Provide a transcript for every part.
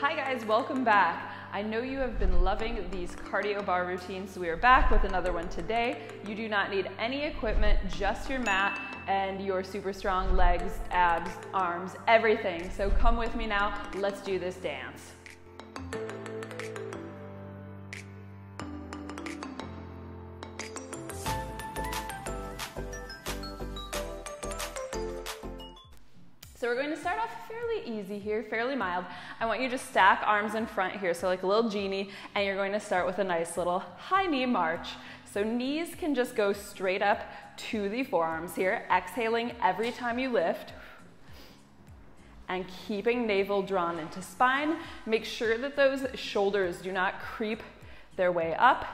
Hi guys, welcome back. I know you have been loving these cardio bar routines, so we are back with another one today. You do not need any equipment, just your mat and your super strong legs, abs, arms, everything. So come with me now, let's do this dance. So we're going to start off fairly easy here, fairly mild. I want you to stack arms in front here, so like a little genie, and you're going to start with a nice little high knee march. So knees can just go straight up to the forearms here, exhaling every time you lift, and keeping navel drawn into spine. Make sure that those shoulders do not creep their way up.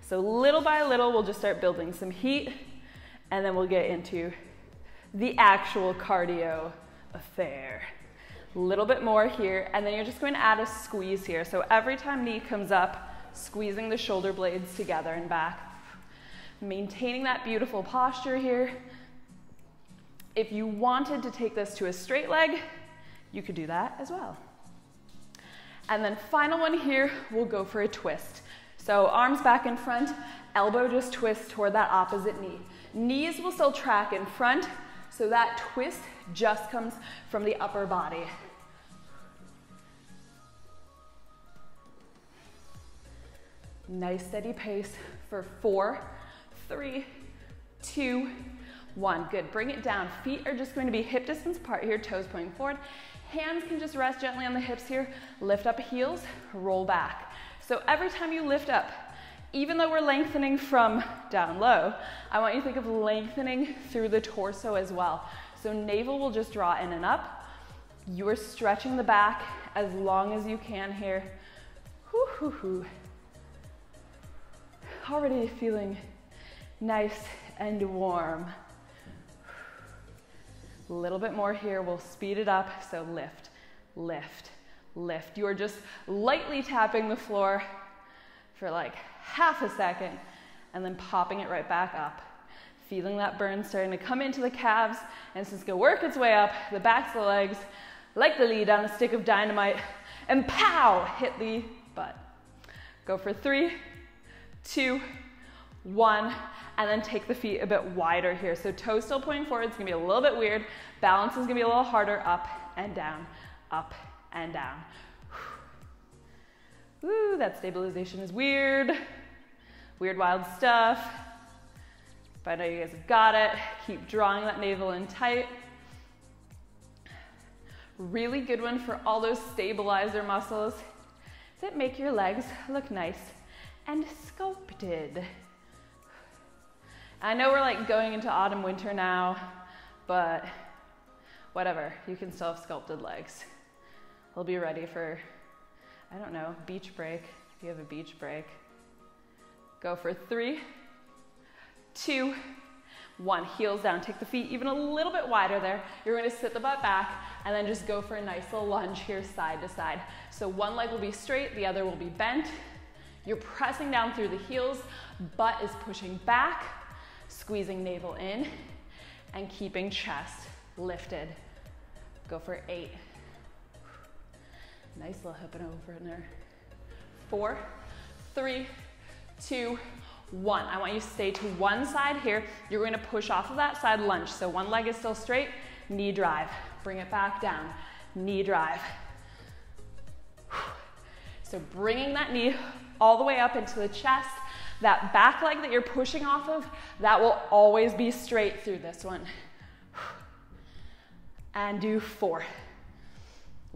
So little by little, we'll just start building some heat, and then we'll get into the actual cardio affair. A little bit more here, and then you're just going to add a squeeze here. So every time knee comes up, squeezing the shoulder blades together and back, maintaining that beautiful posture here. If you wanted to take this to a straight leg, you could do that as well. And then final one here, we'll go for a twist. So arms back in front, elbow just twists toward that opposite knee. Knees will still track in front, so that twist just comes from the upper body. Nice steady pace for 4, 3, 2, 1. Good, bring it down. Feet are just going to be hip distance apart here, toes pointing forward. Hands can just rest gently on the hips here. Lift up heels, roll back. So every time you lift up, even though we're lengthening from down low, I want you to think of lengthening through the torso as well. So navel will just draw in and up. You are stretching the back as long as you can here. Hoo, hoo, hoo. Already feeling nice and warm. A little bit more here, we'll speed it up. So lift, lift, lift. You are just lightly tapping the floor for like half a second, and then popping it right back up. Feeling that burn starting to come into the calves, and since it's gonna work its way up the backs of the legs, like the lead on a stick of dynamite, and pow, hit the butt. Go for 3, 2, 1, and then take the feet a bit wider here. So toes still pointing forward, it's gonna be a little bit weird. Balance is gonna be a little harder, up and down, up and down. Ooh, that stabilization is weird. Weird, wild stuff. But I know you guys have got it. Keep drawing that navel in tight. Really good one for all those stabilizer muscles that make your legs look nice and sculpted. I know we're like going into autumn, winter now, but whatever. You can still have sculpted legs. We'll be ready for, I don't know, beach break, if you have a beach break. Go for 3, 2, 1, heels down. Take the feet even a little bit wider there. You're gonna sit the butt back and then just go for a nice little lunge here, side to side. So one leg will be straight, the other will be bent. You're pressing down through the heels, butt is pushing back, squeezing navel in and keeping chest lifted. Go for 8. Nice little hip and over in there. 4, 3, 2, 1. I want you to stay to one side here. You're going to push off of that side lunge. So one leg is still straight, knee drive. Bring it back down, knee drive. So bringing that knee all the way up into the chest. That back leg that you're pushing off of, that will always be straight through this one. And do 4.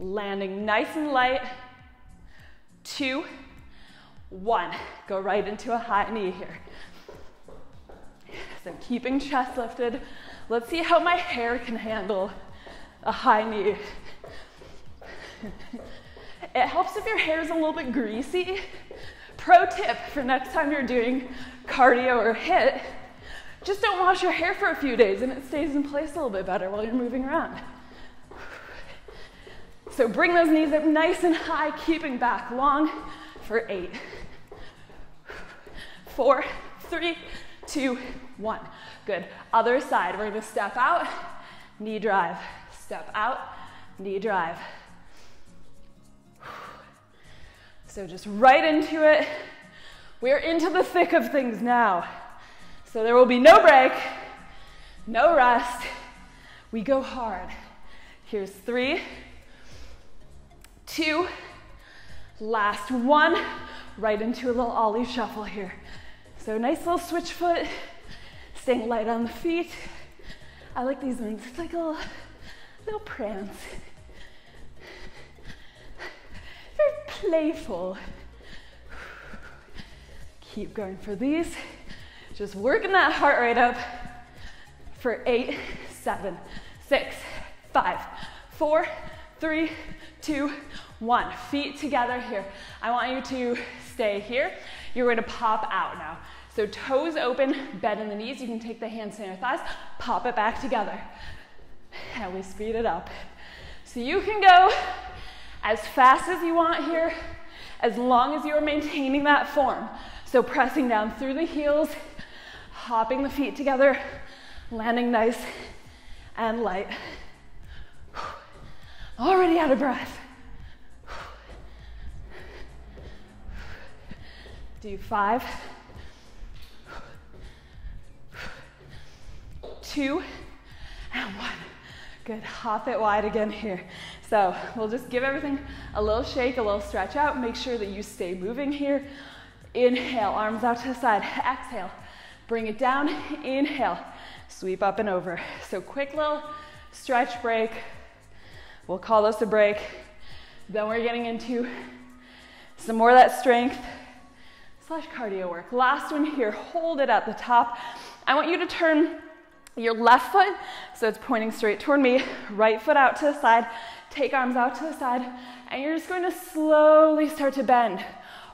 Landing nice and light, 2, 1. Go right into a high knee here. So keeping chest lifted. Let's see how my hair can handle a high knee. It helps if your hair is a little bit greasy. Pro tip for next time you're doing cardio or HIIT, just don't wash your hair for a few days and it stays in place a little bit better while you're moving around. So bring those knees up nice and high, keeping back long for 8. 4, 3, 2, 1. Good. Other side. We're going to step out, knee drive. Step out, knee drive. So just right into it. We're into the thick of things now. So there will be no break, no rest. We go hard. Here's 3, 2, last one. Right into a little ollie shuffle here. So nice little switch foot, staying light on the feet. I like these ones. It's like a little prance. Very playful. Keep going for these. Just working that heart rate up for 8, 7, 6, 5, 4, 3, 2, 1. Feet together here. I want you to stay here. You're going to pop out now. So toes open, bend in the knees. You can take the hands to your thighs, pop it back together. And we speed it up. So you can go as fast as you want here, as long as you are maintaining that form. So pressing down through the heels, hopping the feet together, landing nice and light. Already out of breath. Do 5, 2, and 1. Good, hop it wide again here. So we'll just give everything a little shake, a little stretch out. Make sure that you stay moving here. Inhale, arms out to the side. Exhale, bring it down. Inhale, sweep up and over. So quick little stretch break. We'll call this a break. Then we're getting into some more of that strength slash cardio work. Last one here, hold it at the top. I want you to turn your left foot, so it's pointing straight toward me, right foot out to the side, take arms out to the side, and you're just going to slowly start to bend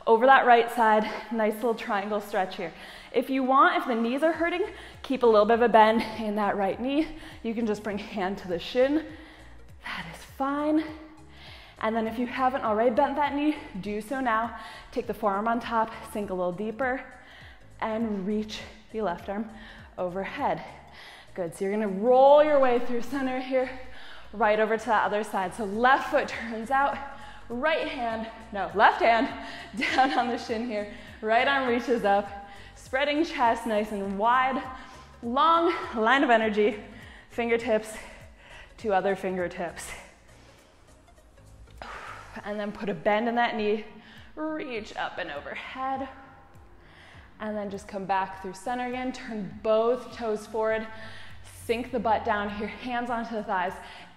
over that right side. Nice little triangle stretch here. If you want, if the knees are hurting, keep a little bit of a bend in that right knee. You can just bring hand to the shin. That is fine. And then if you haven't already bent that knee, do so now. Take the forearm on top, sink a little deeper, and reach the left arm overhead. Good, so you're gonna roll your way through center here, right over to the other side. So left foot turns out, left hand down on the shin here, right arm reaches up, spreading chest nice and wide, long line of energy, fingertips to other fingertips. And then put a bend in that knee, reach up and overhead, and then just come back through center again, turn both toes forward, sink the butt down here, hands onto the thighs,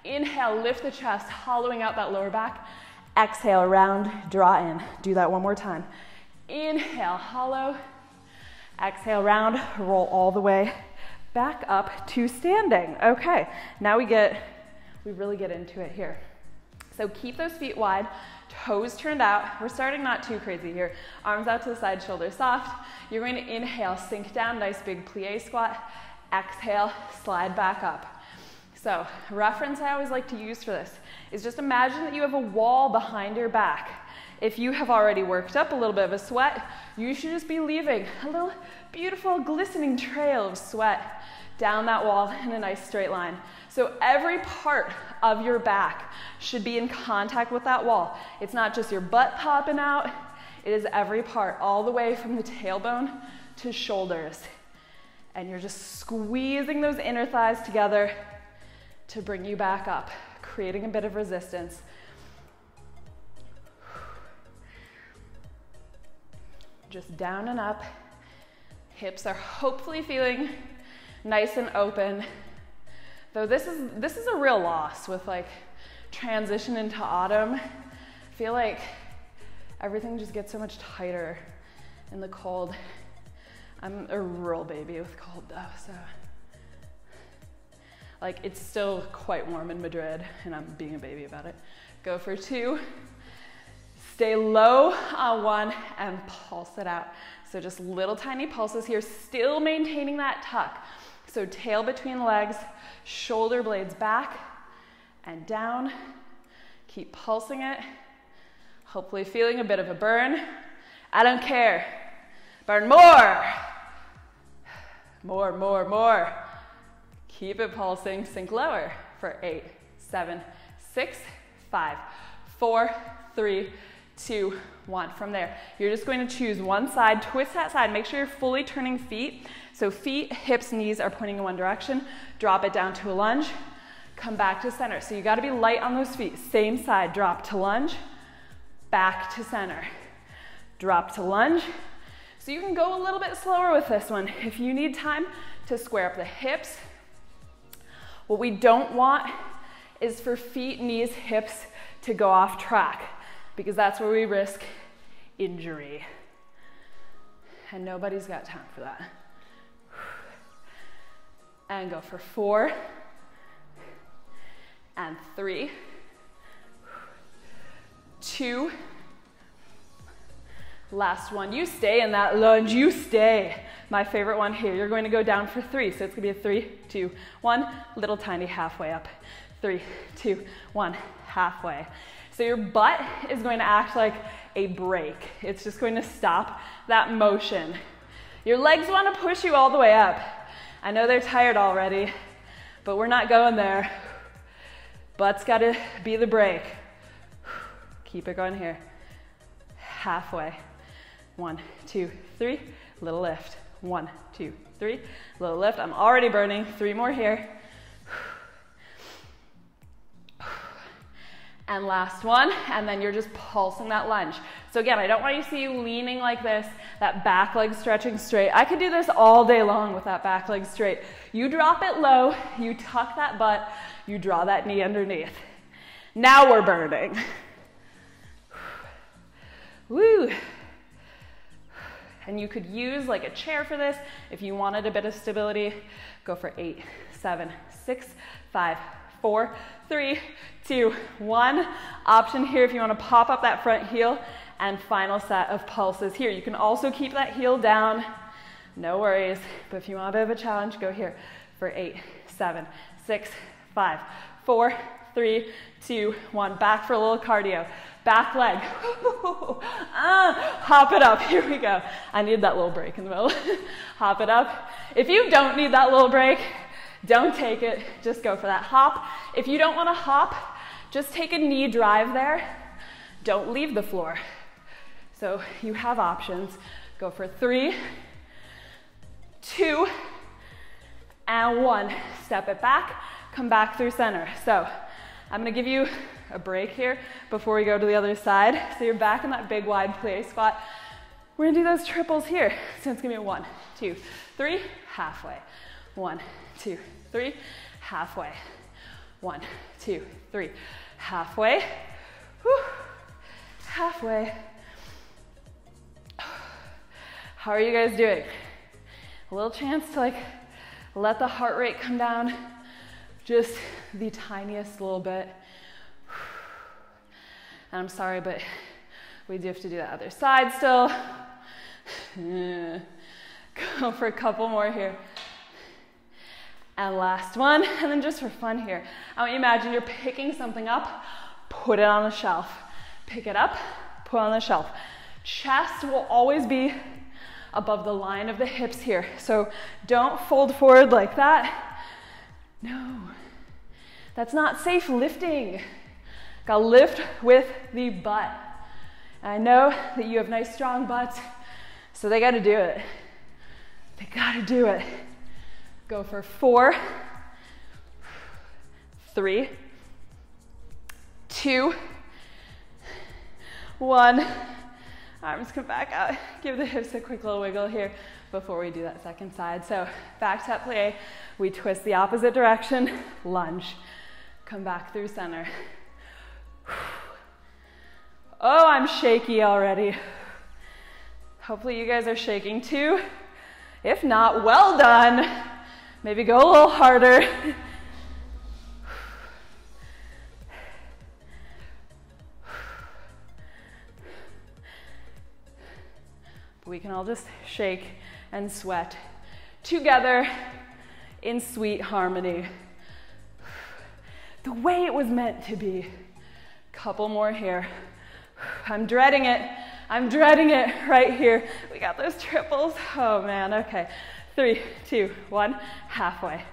inhale, lift the chest, hollowing out that lower back, exhale, round, draw in. Do that one more time. Inhale, hollow, exhale, round, roll all the way back up to standing. Okay, now we really get into it here. So keep those feet wide, toes turned out. We're starting not too crazy here. Arms out to the side, shoulders soft. You're going to inhale, sink down, nice big plie squat. Exhale, slide back up. So reference I always like to use for this is just imagine that you have a wall behind your back. If you have already worked up a little bit of a sweat, you should just be leaving a little beautiful glistening trail of sweat down that wall in a nice straight line. So every part of your back should be in contact with that wall. It's not just your butt popping out, it is every part, all the way from the tailbone to shoulders. And you're just squeezing those inner thighs together to bring you back up, creating a bit of resistance. Just down and up. Hips are hopefully feeling nice and open. Though this is a real loss with like transition into autumn. I feel like everything just gets so much tighter in the cold. I'm a rural baby with cold though, so like it's still quite warm in Madrid and I'm being a baby about it. Go for 2. Stay low on 1 and pulse it out. So just little tiny pulses here, still maintaining that tuck. So tail between legs, shoulder blades back and down. Keep pulsing it. Hopefully feeling a bit of a burn. I don't care. Burn more. More, more, more. Keep it pulsing. Sink lower for 8, 7, 6, 5, 4, 3, two, one. From there, you're just going to choose one side, twist that side. Make sure you're fully turning feet. So feet, hips, knees are pointing in one direction. Drop it down to a lunge. Come back to center. So you gotta be light on those feet. Same side, drop to lunge, back to center. Drop to lunge. So you can go a little bit slower with this one if you need time to square up the hips. What we don't want is for feet, knees, hips to go off track, because that's where we risk injury. And nobody's got time for that. And go for 4 and 3, 2, last one. You stay in that lunge, you stay. My favorite one here. You're going to go down for 3, so it's gonna be a 3, 2, 1, little tiny halfway up. 3, 2, 1, halfway. So your butt is going to act like a brake. It's just going to stop that motion. Your legs want to push you all the way up. I know they're tired already, but we're not going there. Butt's got to be the brake. Keep it going here. Halfway. 1, 2, 3, little lift. 1, 2, 3, little lift. I'm already burning. 3 more here. And last one, and then you're just pulsing that lunge. So again, I don't want you to see you leaning like this, that back leg stretching straight. I could do this all day long with that back leg straight. You drop it low, you tuck that butt, you draw that knee underneath. Now we're burning. Woo. And you could use like a chair for this if you wanted a bit of stability. Go for 8, 7, 6, 5, 4, 3, 2, 1. Option here if you want to pop up that front heel. And final set of pulses here. You can also keep that heel down, no worries, but if you want a bit of a challenge, go here for 8, 7, 6, 5, 4, 3, 2, 1. Back for a little cardio. Back leg. Hop it up. Here we go. I need that little break in the middle. Hop it up. If you don't need that little break, don't take it, just go for that hop. If you don't want to hop, just take a knee drive there. Don't leave the floor. So you have options. Go for 3, 2, and 1. Step it back, come back through center. So I'm gonna give you a break here before we go to the other side. So you're back in that big wide plie squat. We're gonna do those triples here. So it's gonna be 1, 2, 3, halfway. 1, 2, 3, halfway. 1, 2, 3, halfway. Whew. Halfway. How are you guys doing? A little chance to like let the heart rate come down just the tiniest little bit. And I'm sorry, but we do have to do the other side still. Go for a couple more here. And last one, and then just for fun here, I want you to imagine you're picking something up, put it on the shelf. Pick it up, put it on the shelf. Chest will always be above the line of the hips here. So don't fold forward like that. No, that's not safe lifting. Gotta lift with the butt. And I know that you have nice strong butts, so they gotta do it. They gotta do it. Go for 4, 3, 2, 1. Arms come back out. Give the hips a quick little wiggle here before we do that second side. So back to that plie, we twist the opposite direction, lunge. Come back through center. Oh, I'm shaky already. Hopefully you guys are shaking too. If not, well done. Maybe go a little harder. We can all just shake and sweat together in sweet harmony. The way it was meant to be. Couple more here. I'm dreading it. I'm dreading it right here. We got those triples. Oh man, okay. 3, 2, 1, halfway.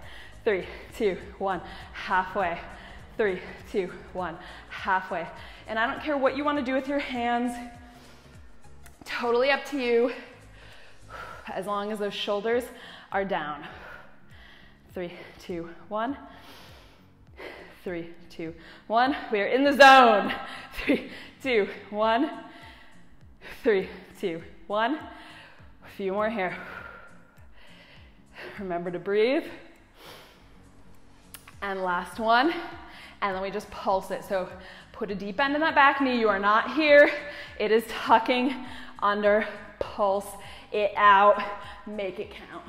3, 2, 1, halfway. 3, 2, 1, halfway. And I don't care what you want to do with your hands, totally up to you, as long as those shoulders are down. 3, 2, 1. 3, 2, 1. We are in the zone. 3, 2, 1. 3, 2, 1. A few more here. Remember to breathe. And last one. And then we just pulse it. So put a deep bend in that back knee. You are not here. It is tucking under. Pulse it out. Make it count.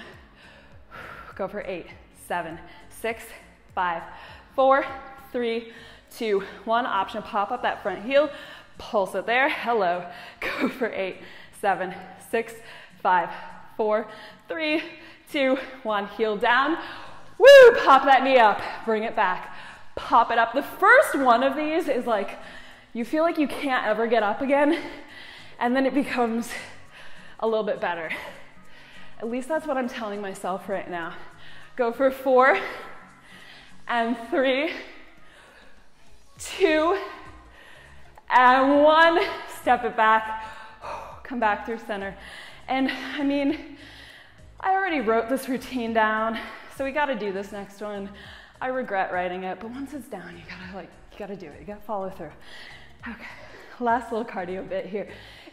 Go for 8, 7, 6, 5, 4, 3, 2, 1. Option, pop up that front heel. Pulse it there. Hello. Go for 8, 7, 6, 5, 4, 3, 2, 1. Heel down. Woo! Pop that knee up. Bring it back. Pop it up. The first one of these is like, you feel like you can't ever get up again, and then it becomes a little bit better. At least that's what I'm telling myself right now. Go for 4, and 3, 2, and 1. Step it back. Come back through center. And I mean, I already wrote this routine down, so we gotta do this next one. I regret writing it, but once it's down, you gotta do it. You gotta follow through. Okay, last little cardio bit here.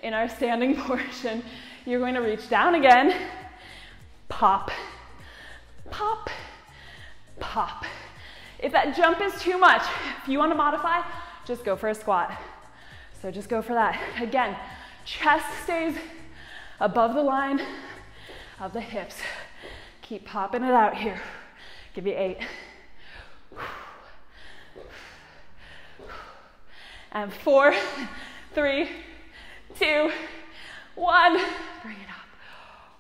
In our standing portion, you're going to reach down again, pop, pop, pop. If that jump is too much, if you wanna modify, just go for a squat. So just go for that. Again, chest stays above the line of the hips. Keep popping it out here. Give you 8, and 4, 3, 2, 1. Bring it up.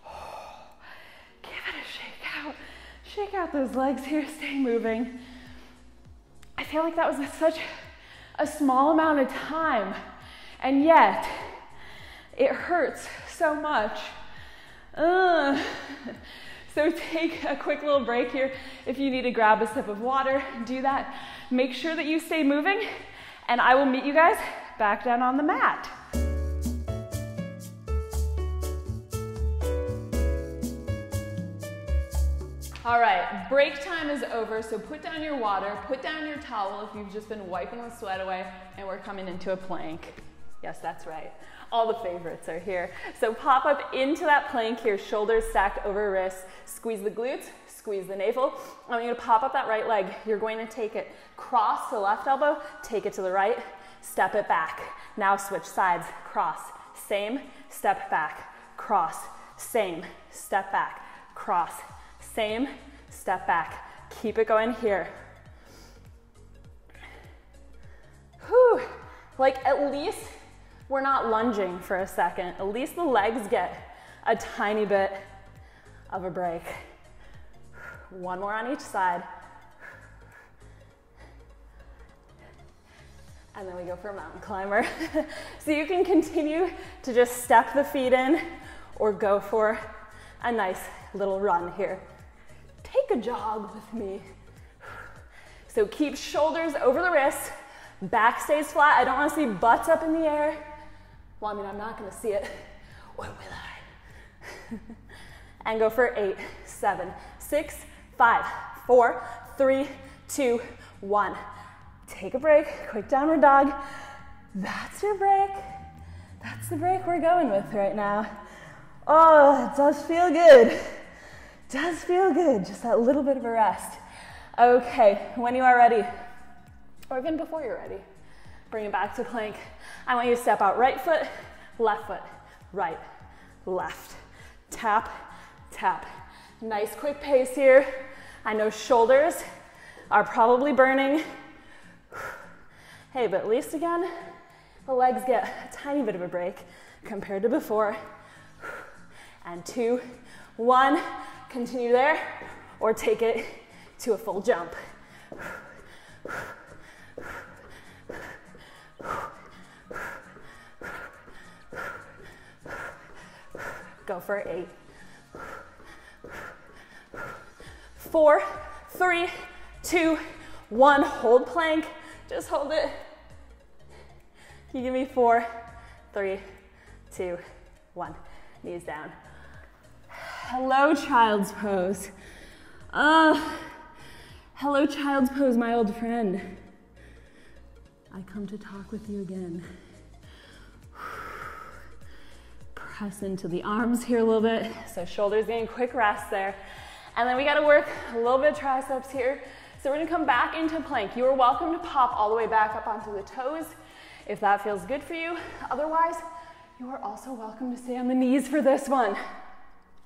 Oh, give it a shake out. Shake out those legs here. Stay moving. I feel like that was such a small amount of time, and yet it hurts so much. So take a quick little break here. If you need to grab a sip of water, do that. Make sure that you stay moving, and I will meet you guys back down on the mat. All right, break time is over, so put down your water, put down your towel if you've just been wiping the sweat away, and we're coming into a plank. Yes, that's right. All the favorites are here. So pop up into that plank here, shoulders stacked over wrists, squeeze the glutes, squeeze the navel. I'm going to pop up that right leg. You're going to take it, cross the left elbow, take it to the right, step it back. Now switch sides, cross, same, step back, cross, same, step back, cross, same, step back. Keep it going here. Whew. Like, at least we're not lunging for a second. At least the legs get a tiny bit of a break. One more on each side. And then we go for a mountain climber. So you can continue to just step the feet in or go for a nice little run here. Take a jog with me. So keep shoulders over the wrists, back stays flat. I don't want to see butts up in the air. Well, I mean, I'm not going to see it. What will I? And go for 8, 7, 6, 5, 4, 3, 2, 1. Take a break. Quick downward dog. That's your break. That's the break we're going with right now. Oh, it does feel good. It does feel good. Just that little bit of a rest. Okay, when you are ready, or even before you're ready, bring it back to plank. I want you to step out, right foot, right, left. Tap, tap. Nice quick pace here. I know shoulders are probably burning. Hey, but at least again, the legs get a tiny bit of a break compared to before. And 2, 1, continue there, or take it to a full jump. Go for 8, 4, 3, 2, 1. Hold plank. Just hold it. Can you give me 4, 3, 2, 1. Knees down. Hello, child's pose. Hello, child's pose, my old friend. I come to talk with you again. Press into the arms here a little bit. So shoulders getting quick rest there. And then we gotta work a little bit of triceps here. So we're gonna come back into plank. You are welcome to pop all the way back up onto the toes if that feels good for you. Otherwise, you are also welcome to stay on the knees for this one.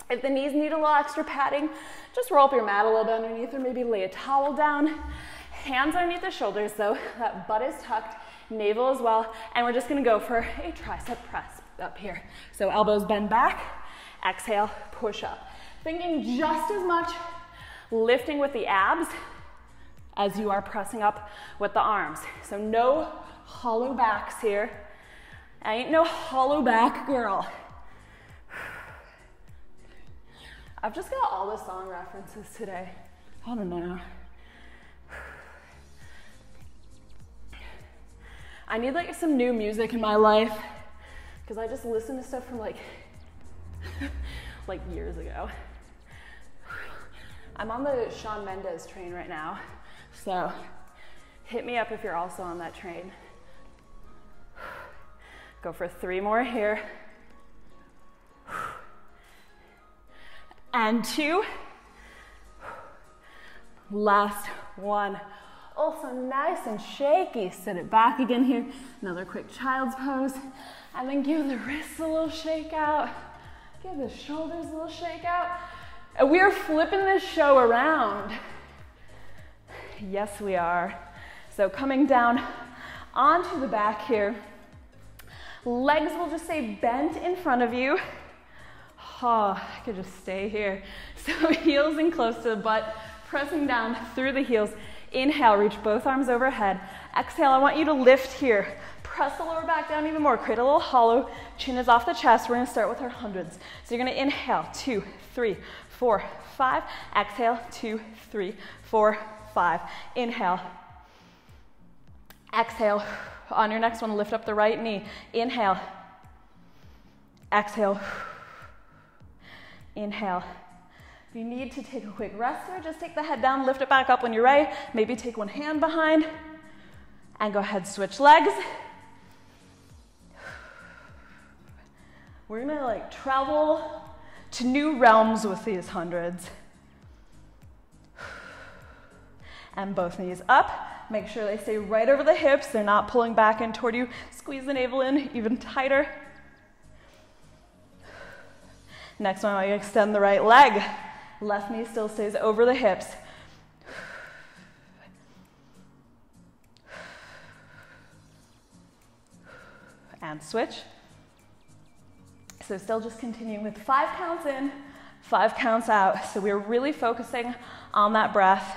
If the knees need a little extra padding, just roll up your mat a little bit underneath or maybe lay a towel down. Hands underneath the shoulders though, that butt is tucked, navel as well, and we're just gonna go for a tricep press up here. So elbows bend back, exhale, push up. Thinking just as much lifting with the abs as you are pressing up with the arms. So no hollow backs here. I ain't no hollow back girl. I've just got all the song references today. I don't know. I need like some new music in my life because I just listen to stuff from like years ago. I'm on the Shawn Mendes train right now, so hit me up if you're also on that train. Go for 3 more here. And 2. Last one. Also nice and shaky. Sit it back again here. Another quick child's pose. And then give the wrists a little shake out. Give the shoulders a little shake out. And we are flipping this show around. Yes, we are. So coming down onto the back here. Legs will just stay bent in front of you. Oh, I could just stay here. So heels in close to the butt, pressing down through the heels. Inhale, reach both arms overhead. Exhale, I want you to lift here. Press the lower back down even more. Create a little hollow. Chin is off the chest. We're gonna start with our hundreds. So you're gonna inhale, 2, 3, 4, 5. Exhale, 2, 3, 4, 5. Inhale. Exhale. On your next one, lift up the right knee. Inhale. Exhale. Inhale. If you need to take a quick rest here, just take the head down, lift it back up when you're ready. Maybe take one hand behind and go ahead, switch legs. We're gonna like travel to new realms with these hundreds. And both knees up. Make sure they stay right over the hips. They're not pulling back in toward you. Squeeze the navel in even tighter. Next one, I want you to extend the right leg. Left knee still stays over the hips. And switch. So still just continuing with 5 counts in, 5 counts out. So we're really focusing on that breath.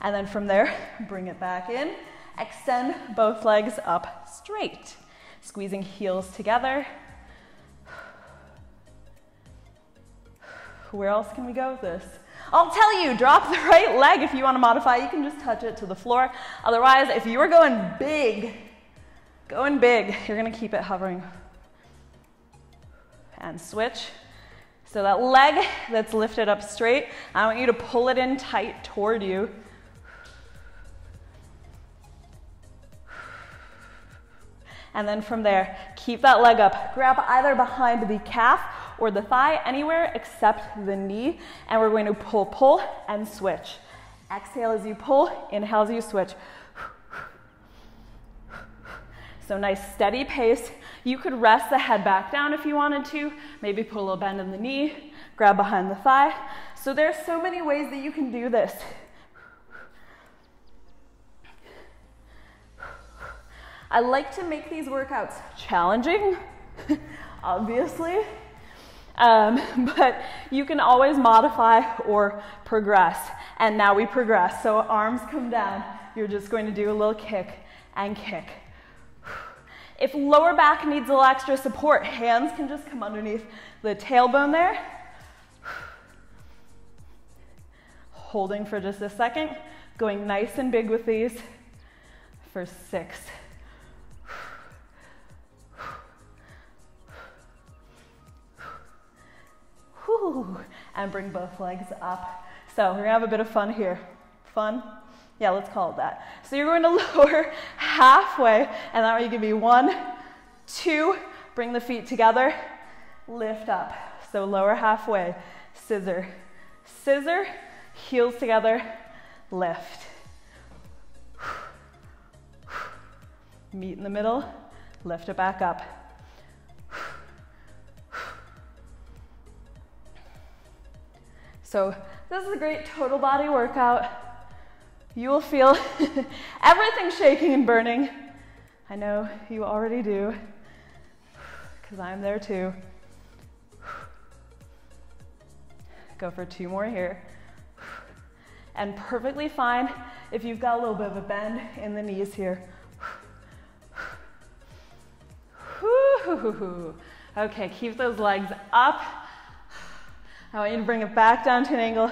And then from there, bring it back in. Extend both legs up straight. Squeezing heels together. Where else can we go with this? I'll tell you, drop the right leg. If you want to modify, you can just touch it to the floor. Otherwise, if you are going big, you're going to keep it hovering. And switch. So that leg that's lifted up straight, I want you to pull it in tight toward you. And then from there, keep that leg up. Grab either behind the calf or the thigh, anywhere except the knee. And we're going to pull, pull, and switch. Exhale as you pull, inhale as you switch. So nice steady pace. You could rest the head back down if you wanted to. Maybe put a little bend in the knee, grab behind the thigh. So there's so many ways that you can do this. I like to make these workouts challenging, obviously, but you can always modify or progress. And now we progress. So arms come down. You're just going to do a little kick and kick. If lower back needs a little extra support, hands can just come underneath the tailbone there. Holding for just a second, going nice and big with these. for 6. And bring both legs up. So we're gonna have a bit of fun here. Fun? Yeah, let's call it that. So you're going to lower halfway, and that way you can be 1, 2, bring the feet together, lift up. So lower halfway, scissor, scissor, heels together, lift. Meet in the middle, lift it back up. So this is a great total body workout. You will feel everything shaking and burning. I know you already do, because I'm there too. Go for 2 more here. And perfectly fine if you've got a little bit of a bend in the knees here. Okay, keep those legs up. I want you to bring it back down to an angle.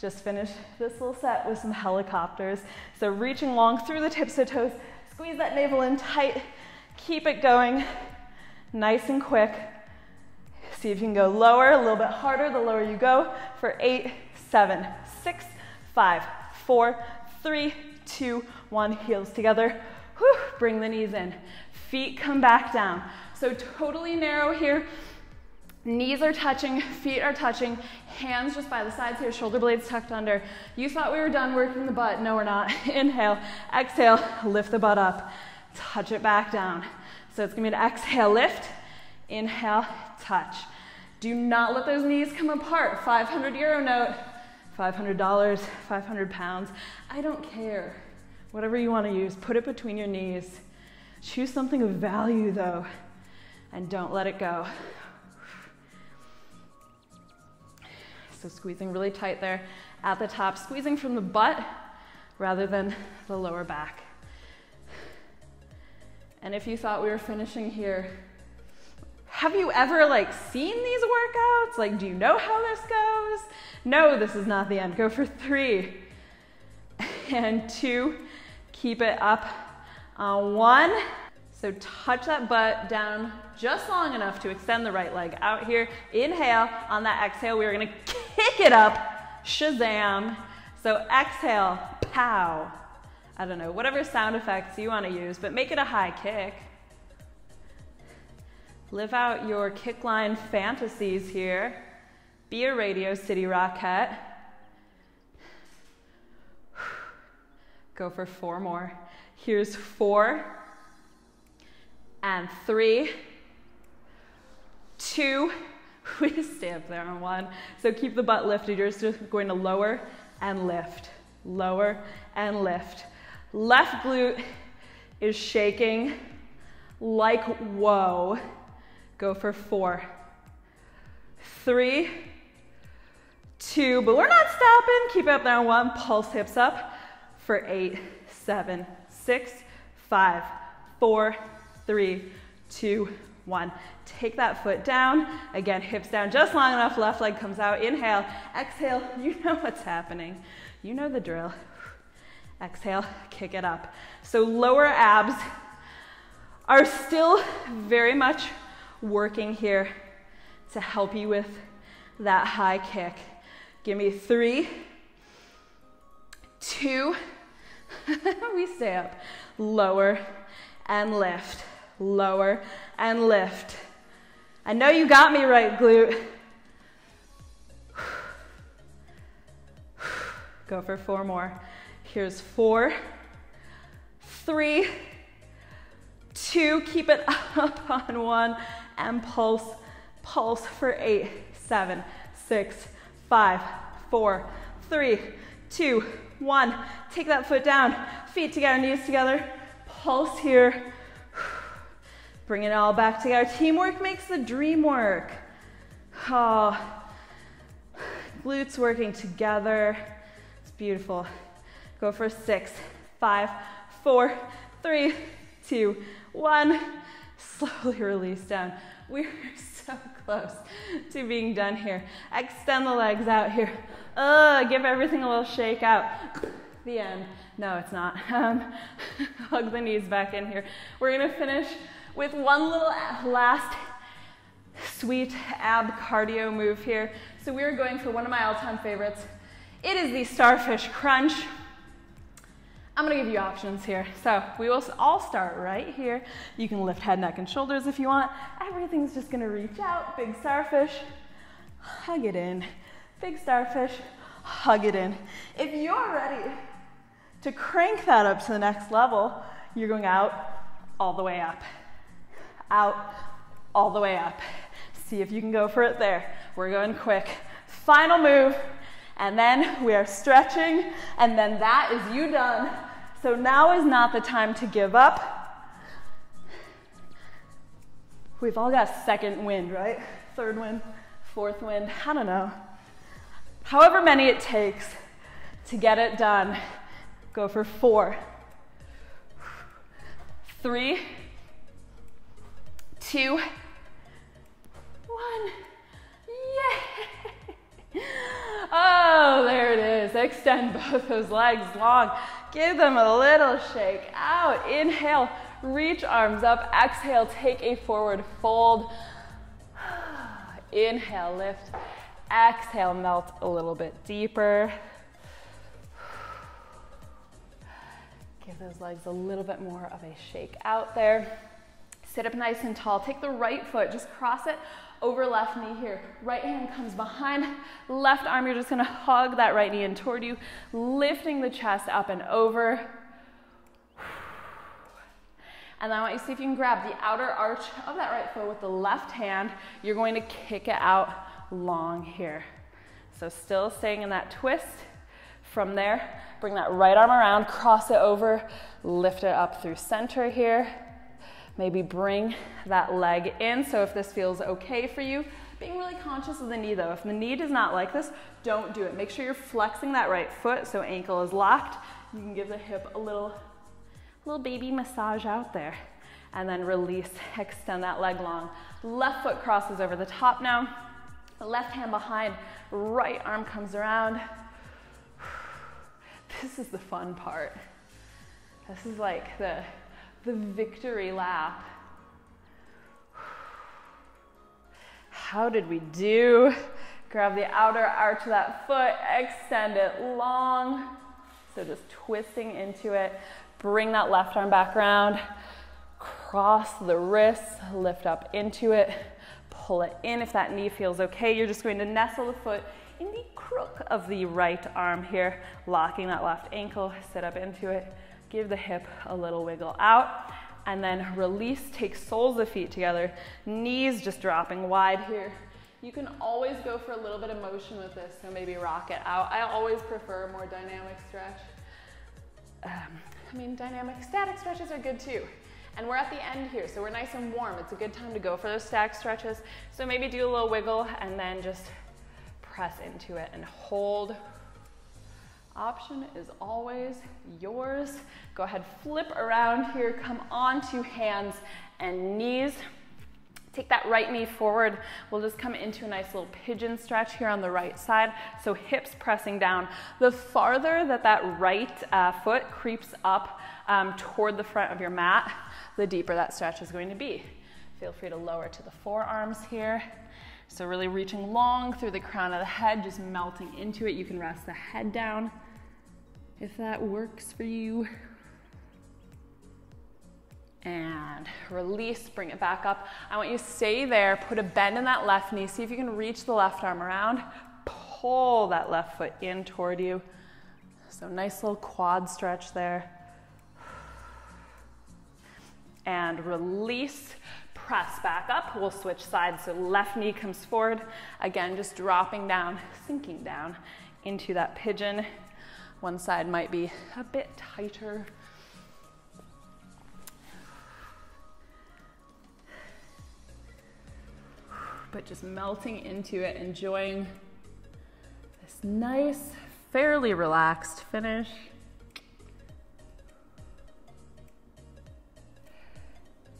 Just finish this little set with some helicopters. So reaching long through the tips of toes, squeeze that navel in tight, keep it going, nice and quick. See if you can go lower, a little bit harder the lower you go, for 8, 7, 6, 5, 4, 3, 2, 1, heels together. Whew, bring the knees in, feet come back down. So totally narrow here. Knees are touching, feet are touching, hands just by the sides here, shoulder blades tucked under. You thought we were done working the butt. No, we're not. Inhale, exhale, lift the butt up, touch it back down. So it's gonna be an exhale, lift, inhale, touch. Do not let those knees come apart. 500 euro note, $500, 500 pounds. I don't care. Whatever you wanna use, put it between your knees. Choose something of value though, and don't let it go. So squeezing really tight there at the top, squeezing from the butt rather than the lower back. And if you thought we were finishing here, have you ever like seen these workouts? Like, do you know how this goes? No, this is not the end. Go for 3 and 2, keep it up on 1. So touch that butt down just long enough to extend the right leg out here. Inhale, on that exhale, we are gonna kick it up, shazam. So exhale, pow. I don't know, whatever sound effects you wanna use, but make it a high kick. Live out your kick line fantasies here. Be a Radio City Rockette. Go for 4 more. Here's 4 and 3, 2, we just stay up there on 1. So keep the butt lifted. You're just going to lower and lift, lower and lift. Left glute is shaking like whoa. Go for 4, 3, 2, but we're not stopping. Keep it up there on 1, pulse hips up for 8, 7, 6, 5, 4, 3, 2, 1. Take that foot down. Again, hips down just long enough, left leg comes out. Inhale, exhale, you know what's happening. You know the drill. Exhale, kick it up. So lower abs are still very much working here to help you with that high kick. Give me 3, 2, we stay up, lower and lift, lower and lift. I know you got me, right glute. Go for 4 more. Here's 4, 3, 2, keep it up on 1, and pulse, pulse for 8, 7, 6, 5, 4, 3, 2, 1. Take that foot down, feet together, knees together, pulse here. Bring it all back together. Teamwork makes the dream work. Oh, glutes working together. It's beautiful. Go for 6, 5, 4, 3, 2, 1. Slowly release down. We're so close to being done here. Extend the legs out here. Give everything a little shake out. The end. No, it's not. Hug the knees back in here. We're gonna finish with one little last sweet ab cardio move here. So we are going for one of my all-time favorites. It is the starfish crunch. I'm gonna give you options here. So we will all start right here. You can lift head, neck, and shoulders if you want. Everything's just gonna reach out. Big starfish, hug it in. Big starfish, hug it in. If you're ready to crank that up to the next level, you're going out, all the way up. Out, all the way up. See if you can go for it there. We're going quick. Final move. And then we are stretching, and then that is you done. So now is not the time to give up. We've all got second wind, right? Third wind, fourth wind, I don't know. However many it takes to get it done. Go for 4, 3, 2, 1. Yay! Oh, there it is. Extend both those legs long. Give them a little shake out. Inhale, reach arms up. Exhale, take a forward fold. Inhale, lift. Exhale, melt a little bit deeper. Give those legs a little bit more of a shake out there. Sit up nice and tall. Take the right foot, just cross it over left knee here. Right hand comes behind, left arm, you're just gonna hug that right knee in toward you, lifting the chest up and over. And then I want you to see if you can grab the outer arch of that right foot with the left hand. You're going to kick it out long here. So still staying in that twist. From there, bring that right arm around, cross it over, lift it up through center here. Maybe bring that leg in, so if this feels okay for you. Being really conscious of the knee though. If the knee does not like this, don't do it. Make sure you're flexing that right foot so ankle is locked. You can give the hip a little baby massage out there. And then release, extend that leg long. Left foot crosses over the top now. Left hand behind, right arm comes around. This is the fun part. This is like the victory lap. How did we do? Grab the outer arch of that foot, extend it long. So just twisting into it. Bring that left arm back around. Cross the wrists, lift up into it. Pull it in if that knee feels okay. You're just going to nestle the foot in the crook of the right arm here, locking that left ankle, sit up into it. Give the hip a little wiggle out, and then release, take soles of feet together, knees just dropping wide here. You can always go for a little bit of motion with this, so maybe rock it out. I always prefer a more dynamic stretch. I mean, dynamic static stretches are good too. And we're at the end here, so we're nice and warm. It's a good time to go for those static stretches. So maybe do a little wiggle and then just press into it and hold. Option is always yours. Go ahead, flip around here, come onto hands and knees. Take that right knee forward. We'll just come into a nice little pigeon stretch here on the right side. So hips pressing down. The farther that right foot creeps up toward the front of your mat, the deeper that stretch is going to be. Feel free to lower to the forearms here. So really reaching long through the crown of the head, just melting into it. You can rest the head down if that works for you. And release, bring it back up. I want you to stay there, put a bend in that left knee. See if you can reach the left arm around. Pull that left foot in toward you. So nice little quad stretch there. And release. Press back up, we'll switch sides, so left knee comes forward. Again, just dropping down, sinking down into that pigeon. One side might be a bit tighter. But just melting into it, enjoying this nice, fairly relaxed finish.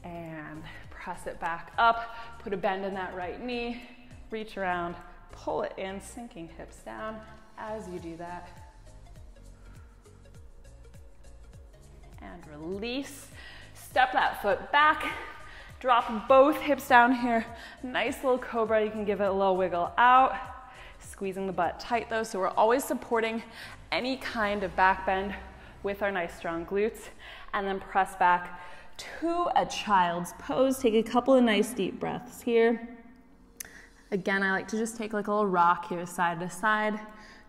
And press it back up, put a bend in that right knee, reach around, pull it in, sinking hips down as you do that. and release. Step that foot back. Drop both hips down here. Nice little cobra. You can give it a little wiggle out. Squeezing the butt tight though, so we're always supporting any kind of back bend with our nice strong glutes, and then press back to a child's pose. Take a couple of nice deep breaths here. Again, I like to just take like a little rock here side to side,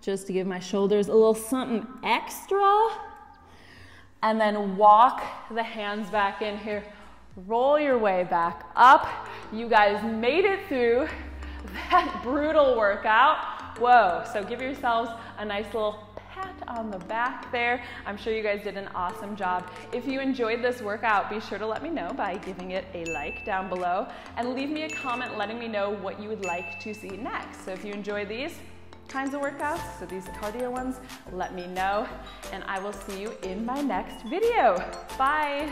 just to give my shoulders a little something extra. And then walk the hands back in here. Roll your way back up. You guys made it through that brutal workout. Whoa, so give yourselves a nice little pat on the back there. I'm sure you guys did an awesome job. If you enjoyed this workout, be sure to let me know by giving it a like down below, and leave me a comment letting me know what you would like to see next. So if you enjoy these kinds of workouts, so these cardio ones, let me know, and I will see you in my next video. Bye.